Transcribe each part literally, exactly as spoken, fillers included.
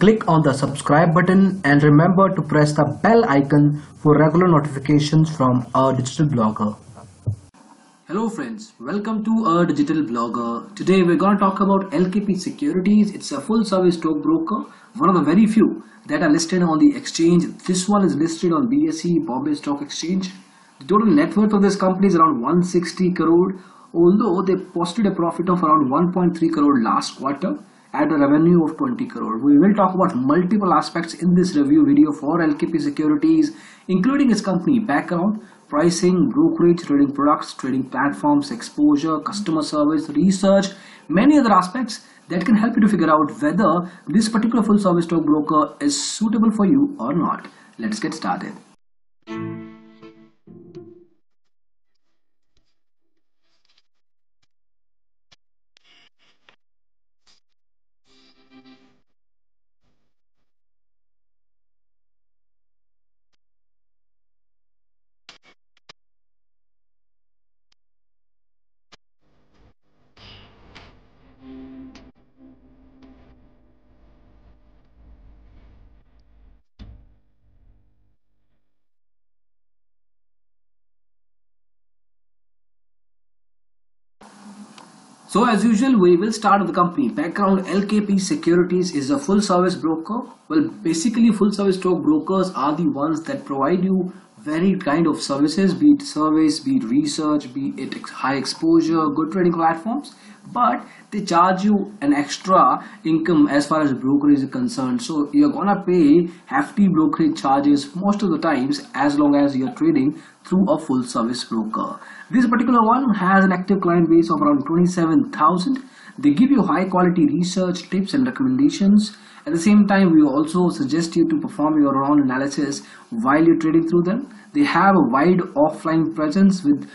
Click on the subscribe button and remember to press the bell icon for regular notifications from A Digital Blogger. Hello friends, welcome to A Digital Blogger. Today we're going to talk about L K P Securities. It's a full service stockbroker, one of the very few that are listed on the exchange. This one is listed on B S E, Bombay Stock Exchange. The total net worth of this company is around one hundred sixty crore, although they posted a profit of around one point three crore last quarter at a revenue of twenty crore. We will talk about multiple aspects in this review video for L K P Securities, including its company background, pricing, brokerage, trading products, trading platforms, exposure, customer service, research, many other aspects that can help you to figure out whether this particular full service stockbroker is suitable for you or not. Let's get started. So as usual, we will start with the company background. L K P Securities is a full service broker. Well, basically full service stock brokers are the ones that provide you varied kind of services, be it service, be it research, be it high exposure, good trading platforms, but they charge you an extra income as far as brokerage is concerned. So you're gonna pay hefty brokerage charges most of the times as long as you're trading through a full service broker. This particular one has an active client base of around twenty-seven thousand. They give you high quality research, tips and recommendations. At the same time, we also suggest you to perform your own analysis while you're trading through them. They have a wide offline presence with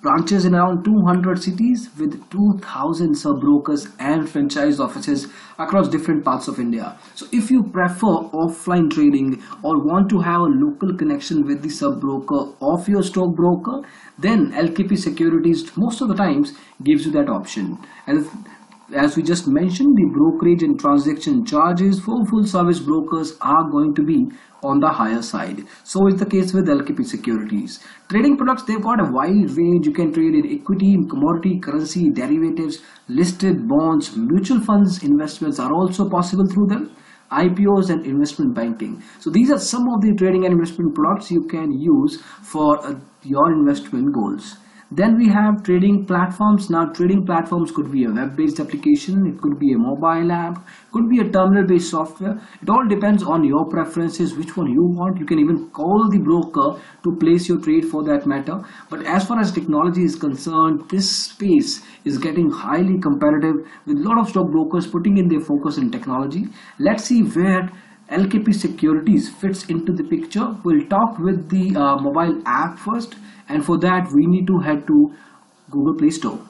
branches in around two hundred cities with two thousand sub-brokers and franchise offices across different parts of India. So if you prefer offline trading or want to have a local connection with the sub-broker of your stock broker, then L K P Securities most of the times gives you that option. And as we just mentioned, the brokerage and transaction charges for full service brokers are going to be on the higher side. So is the case with L K P Securities. Trading products, they've got a wide range. You can trade in equity, commodity, currency, derivatives, listed bonds, mutual funds. Investments are also possible through them, I P Os and investment banking. So these are some of the trading and investment products you can use for uh, your investment goals. Then we have trading platforms. Now trading platforms could be a web-based application, it could be a mobile app, could be a terminal-based software. It all depends on your preferences, which one you want. You can even call the broker to place your trade for that matter. But as far as technology is concerned, this space is getting highly competitive with a lot of stock brokers putting in their focus in technology. Let's see where L K P Securities fits into the picture. We'll talk with the uh, mobile app first, and for that we need to head to Google Play Store.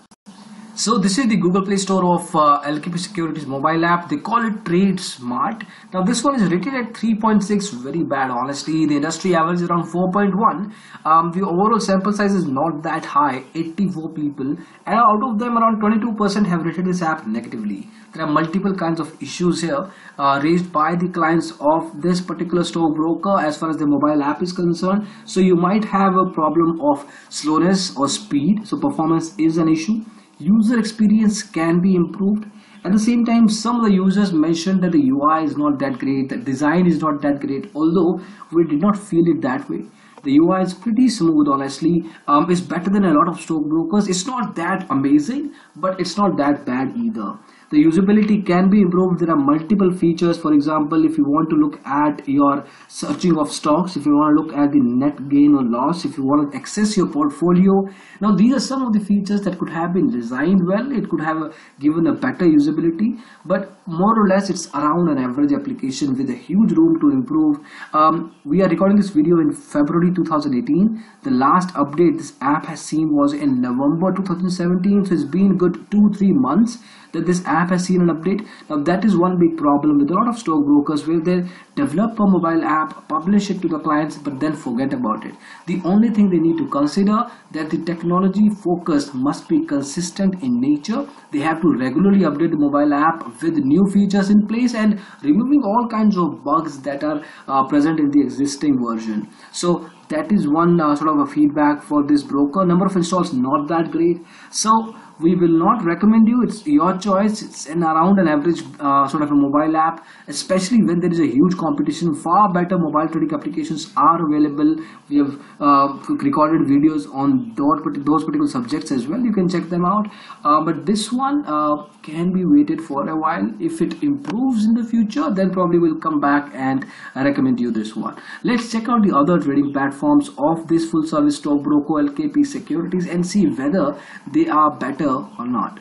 So this is the Google Play Store of uh, L K P Securities mobile app. They call it TradeSmart. Now this one is rated at three point six, very bad honestly. The industry average is around four point one. Um, the overall sample size is not that high, eighty-four people, and out of them around twenty-two percent have rated this app negatively. There are multiple kinds of issues here uh, raised by the clients of this particular stock broker as far as the mobile app is concerned. So you might have a problem of slowness or speed, so performance is an issue. User experience can be improved. At the same time, some of the users mentioned that the U I is not that great, the design is not that great, although we did not feel it that way. The U I is pretty smooth honestly. Um, it's better than a lot of stock brokers. It's not that amazing, but it's not that bad either. The usability can be improved. There are multiple features. For example, if you want to look at your searching of stocks, if you want to look at the net gain or loss, if you want to access your portfolio. Now these are some of the features that could have been designed well. It could have a, given a better usability, but more or less it's around an average application with a huge room to improve. Um, we are recording this video in February two thousand eighteen. The last update this app has seen was in November two thousand seventeen. So it's been good two, three months. that this app has seen an update. Now that is one big problem with a lot of stockbrokers, where they develop a mobile app, publish it to the clients, but then forget about it. The only thing they need to consider that the technology focus must be consistent in nature. They have to regularly update the mobile app with new features in place and removing all kinds of bugs that are uh, present in the existing version. So that is one uh, sort of a feedback for this broker. Number of installs not that great, so we will not recommend you. It's your choice. It's an around an average uh, sort of a mobile app, especially when there is a huge competition. Far better mobile trading applications are available. We have uh, recorded videos on those particular subjects as well. You can check them out. Uh, but this one uh, can be waited for a while. If it improves in the future, then probably we'll come back and recommend you this one. Let's check out the other trading platforms of this full service stockbroker L K P Securities and see whether they are better or not.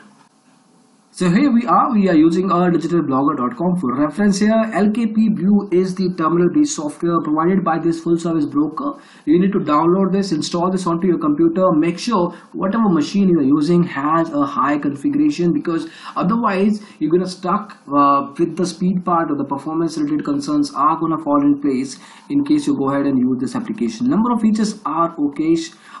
So here we are, we are using a digital blogger dot com for reference here. L K P View is the terminal based software provided by this full service broker. You need to download this, install this onto your computer. Make sure whatever machine you are using has a high configuration, because otherwise you're gonna stuck uh, with the speed part, or the performance related concerns are gonna fall in place in case you go ahead and use this application. Number of features are okay.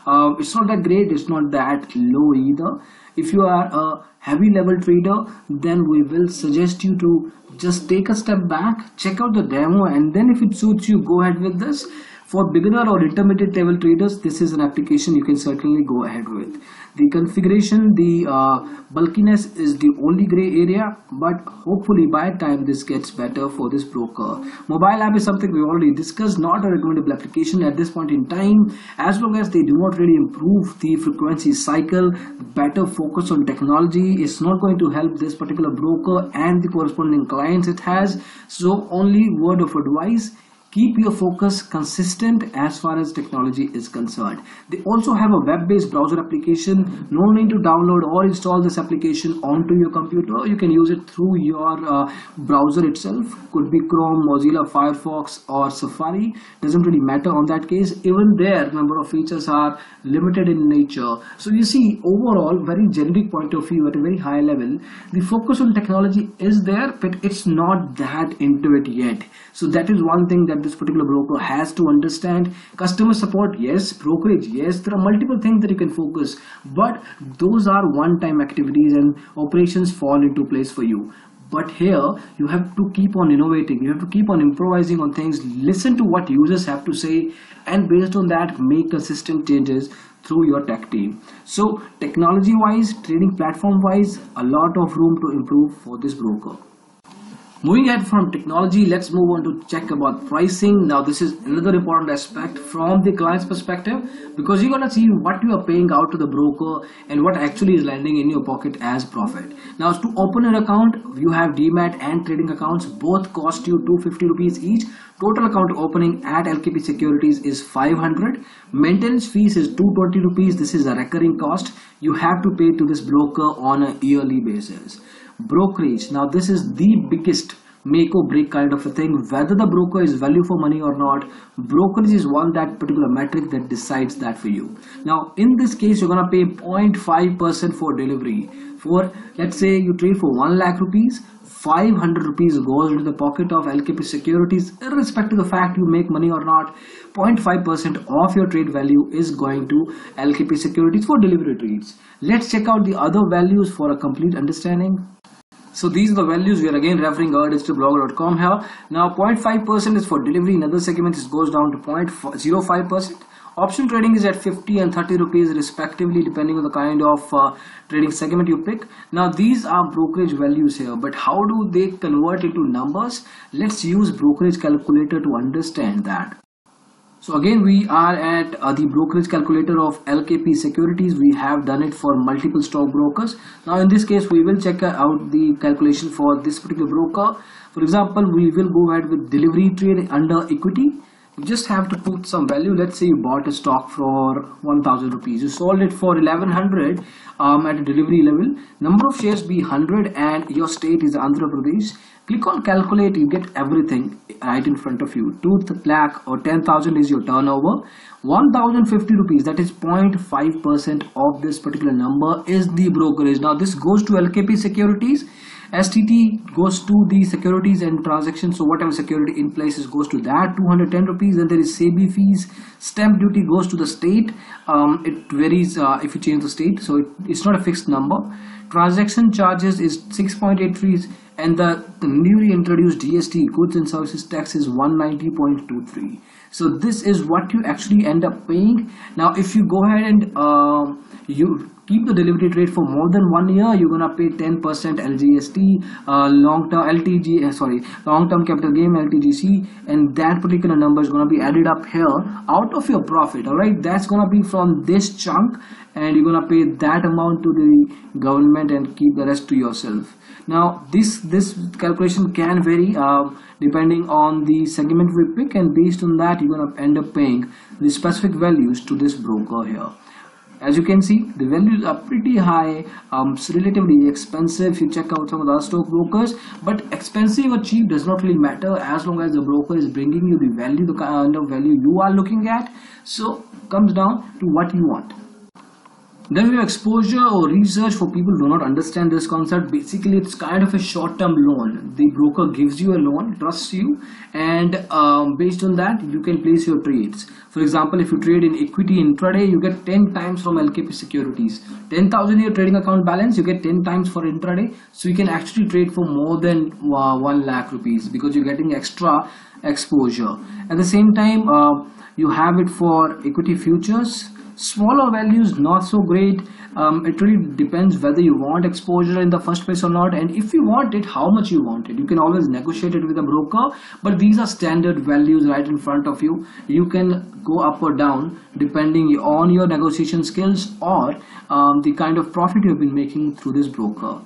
Uh, it's not that great, it's not that low either. If you are a heavy level trader, then we will suggest you to just take a step back, check out the demo, and then if it suits you, go ahead with this. For beginner or intermediate level traders, this is an application you can certainly go ahead with. The configuration, the uh, bulkiness is the only gray area, but hopefully by time this gets better for this broker. Mobile app is something we already discussed, not a recommendable application at this point in time. As long as they do not really improve the frequency cycle, better focus on technology is not going to help this particular broker and the corresponding clients it has. So only word of advice, keep your focus consistent as far as technology is concerned. They also have a web-based browser application. No need to download or install this application onto your computer. You can use it through your uh, browser itself. Could be Chrome, Mozilla, Firefox or Safari. Doesn't really matter on that case. Even there, number of features are limited in nature. So you see, overall, very generic point of view at a very high level, the focus on technology is there, but it's not that into it yet. So that is one thing that this particular broker has to understand. Customer support, yes. Brokerage, yes. There are multiple things that you can focus, but those are one-time activities and operations fall into place for you. But here you have to keep on innovating, you have to keep on improvising on things, listen to what users have to say, and based on that make consistent changes through your tech team. So technology wise, trading platform wise, a lot of room to improve for this broker. Moving ahead from technology, let's move on to check about pricing. Now this is another important aspect from the client's perspective, because you're going to see what you are paying out to the broker and what actually is landing in your pocket as profit. Now to open an account, you have D MAT and trading accounts, both cost you two hundred fifty rupees each. Total account opening at L K P Securities is five hundred. Maintenance fees is two hundred twenty rupees. This is a recurring cost you have to pay to this broker on a yearly basis. Brokerage, now this is the biggest make or break kind of a thing, whether the broker is value for money or not. Brokerage is one that particular metric that decides that for you. Now in this case, you're gonna pay zero point five percent for delivery. For let's say you trade for one lakh rupees, five hundred rupees goes into the pocket of L K P Securities, irrespective of the fact you make money or not. zero point five percent of your trade value is going to L K P Securities for delivery trades. Let's check out the other values for a complete understanding. So these are the values we are again referring a digital blogger dot com here. Now zero point five percent is for delivery, in other segments it goes down to zero point zero five percent. Option trading is at fifty and thirty rupees respectively, depending on the kind of uh, trading segment you pick. Now these are brokerage values here, but how do they convert into numbers? Let's use brokerage calculator to understand that. So again, we are at uh, the brokerage calculator of L K P Securities. We have done it for multiple stock brokers. Now in this case, we will check out the calculation for this particular broker. For example, we will go ahead with delivery trade under equity. You just have to put some value. Let's say you bought a stock for one thousand rupees. You sold it for eleven hundred um, at a delivery level. Number of shares be one hundred and your state is Andhra Pradesh. Click on calculate, you get everything. right in front of you. Two lakh or ten thousand is your turnover. One thousand fifty rupees, that is zero point five percent of this particular number, is the brokerage. Now this goes to L K P Securities, S T T goes to the securities and transactions, so whatever security in places goes to that, two hundred ten rupees. Then there is S E B I fees, stamp duty goes to the state. Um, it varies uh, if you change the state, so it, it's not a fixed number. Transaction charges is six point eight three, and the, the newly introduced G S T, goods and services tax, is one ninety point two three. So this is what you actually end up paying. Now if you go ahead and uh, you keep the delivery rate for more than one year, you're gonna pay ten percent L G S T, uh, long-term L T G, uh, sorry, long-term capital gain L T G C, and that particular number is gonna be added up here out of your profit. All right, that's gonna be from this chunk, and you're gonna pay that amount to the government and keep the rest to yourself. Now this this calculation can vary uh, depending on the segment we pick, and based on that you're gonna end up paying the specific values to this broker here. As you can see, the values are pretty high, um, it's relatively expensive if you check out some of the other stock brokers, but expensive or cheap does not really matter as long as the broker is bringing you the value, the kind of value you are looking at. So comes down to what you want. Then we have exposure or research. For people who do not understand this concept, basically it's kind of a short-term loan. The broker gives you a loan, trusts you, and um, based on that you can place your trades. For example, if you trade in equity intraday, you get ten times from L K P Securities. ten thousand your trading account balance, you get ten times for intraday, so you can actually trade for more than uh, one lakh rupees because you're getting extra exposure. At the same time, uh, you have it for equity futures. Smaller values, not so great. Um, it really depends whether you want exposure in the first place or not, and if you want it, how much you want it. You can always negotiate it with a broker, but these are standard values right in front of you. You can go up or down depending on your negotiation skills or um, the kind of profit you've been making through this broker.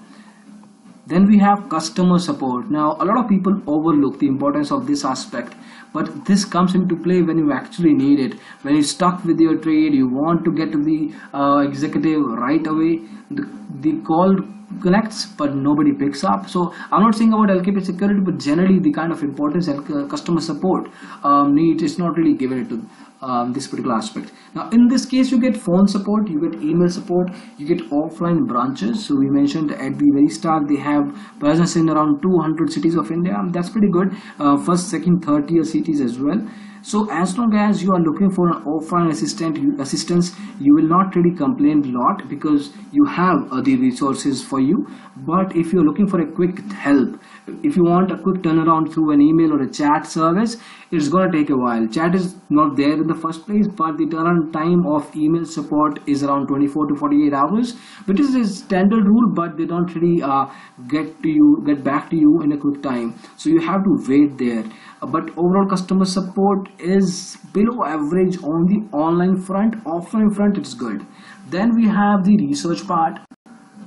Then we have customer support. Now a lot of people overlook the importance of this aspect, but this comes into play when you actually need it. When you're stuck with your trade, you want to get to the uh, executive right away, the, the call connects but nobody picks up. So I'm not saying about L K P Security, but generally the kind of importance that customer support um, needs is not really given it to um, this particular aspect. Now in this case, you get phone support, you get email support, you get offline branches. So we mentioned at the very start they have presence in around two hundred cities of India. That's pretty good. Uh, first, second, third tier cities as well. So as long as you are looking for an offline assistant you, assistance, you will not really complain a lot because you have uh, the resources for you. But if you are looking for a quick help, if you want a quick turnaround through an email or a chat service, it's gonna take a while. Chat is not there in the first place, but the turnaround time of email support is around twenty-four to forty-eight hours, which is a standard rule, but they don't really uh, get to you, get back to you in a quick time. So you have to wait there. But overall customer support is below average on the online front. Offline front it's good. Then we have the research part,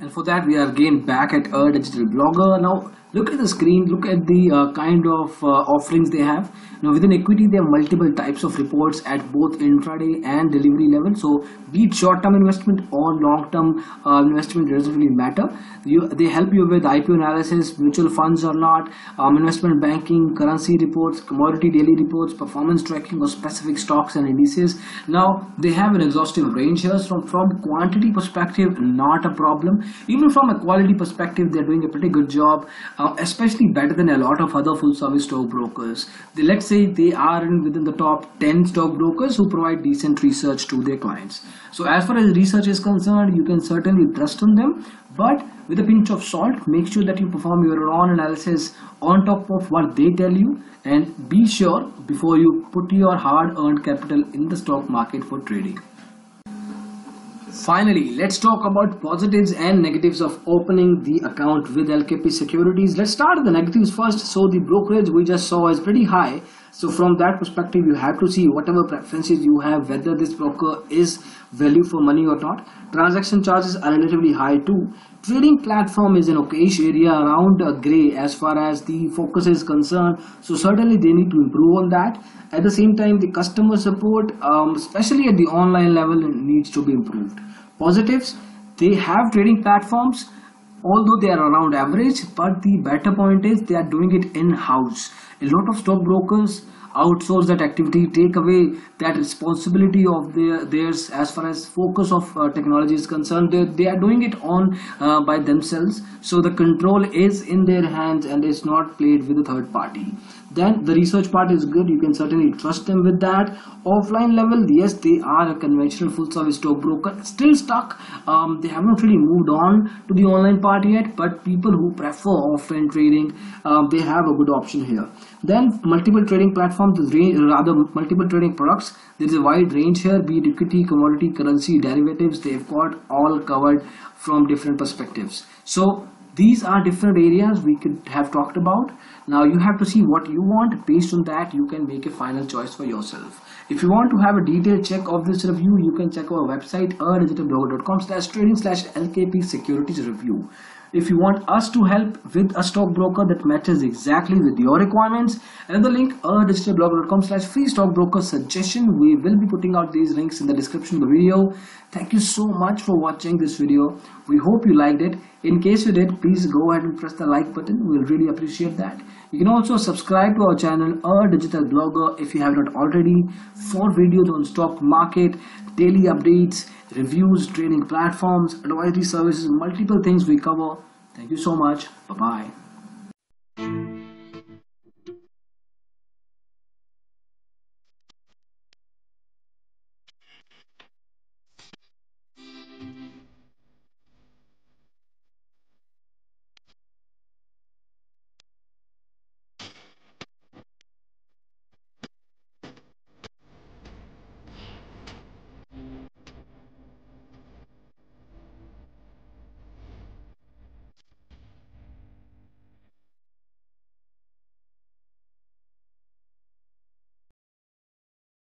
and for that we are again back at A Digital Blogger. Now look at the screen, look at the uh, kind of uh, offerings they have. Now within equity there are multiple types of reports at both intraday and delivery level. So be it short-term investment or long-term uh, investment, doesn't really matter. You, they help you with I P O analysis, mutual funds or not, um, investment banking, currency reports, commodity daily reports, performance tracking or specific stocks and indices. Now they have an exhaustive range here. From, from quantity perspective, not a problem. Even from a quality perspective, they're doing a pretty good job. Uh, especially better than a lot of other full service stock brokers. They, let's say they are in within the top ten stock brokers who provide decent research to their clients. So as far as research is concerned, you can certainly trust on them, but with a pinch of salt, make sure that you perform your own analysis on top of what they tell you, and be sure before you put your hard-earned capital in the stock market for trading. Finally, let's talk about positives and negatives of opening the account with L K P Securities. Let's start with the negatives first. So the brokerage we just saw is pretty high. So from that perspective, you have to see whatever preferences you have, whether this broker is value for money or not. Transaction charges are relatively high too. Trading platform is an okayish area around uh, grey as far as the focus is concerned. So certainly they need to improve on that. At the same time, the customer support, um, especially at the online level, needs to be improved. Positives, they have trading platforms. although they are around average, but the better point is they are doing it in-house. A lot of stockbrokers outsource that activity, take away that responsibility of their theirs as far as focus of uh, technology is concerned. They, they are doing it on uh, by themselves, so the control is in their hands and is not played with a third party. Then the research part is good, you can certainly trust them with that. Offline level, yes, they are a conventional full service stockbroker, still stuck. Um, they have not really moved on to the online part yet, but people who prefer offline trading, uh, they have a good option here. Then multiple trading platforms, rather multiple trading products, there is a wide range here, be it equity, commodity, currency, derivatives, they've got all covered from different perspectives. So these are different areas we could have talked about. Now you have to see what you want. Based on that, you can make a final choice for yourself. If you want to have a detailed check of this review, you can check our website a digital blogger dot com slash trading slash L K P securities review. If you want us to help with a stockbroker that matches exactly with your requirements, and the link a digital blogger dot com slash free stockbroker suggestion, we will be putting out these links in the description of the video. Thank you so much for watching this video. We hope you liked it. In case you did, please go ahead and press the like button. We'll really appreciate that. You can also subscribe to our channel A Digital Blogger if you have not already for videos on stock market, daily updates, reviews, trading platforms, advisory services, multiple things we cover. Thank you so much. Bye-bye.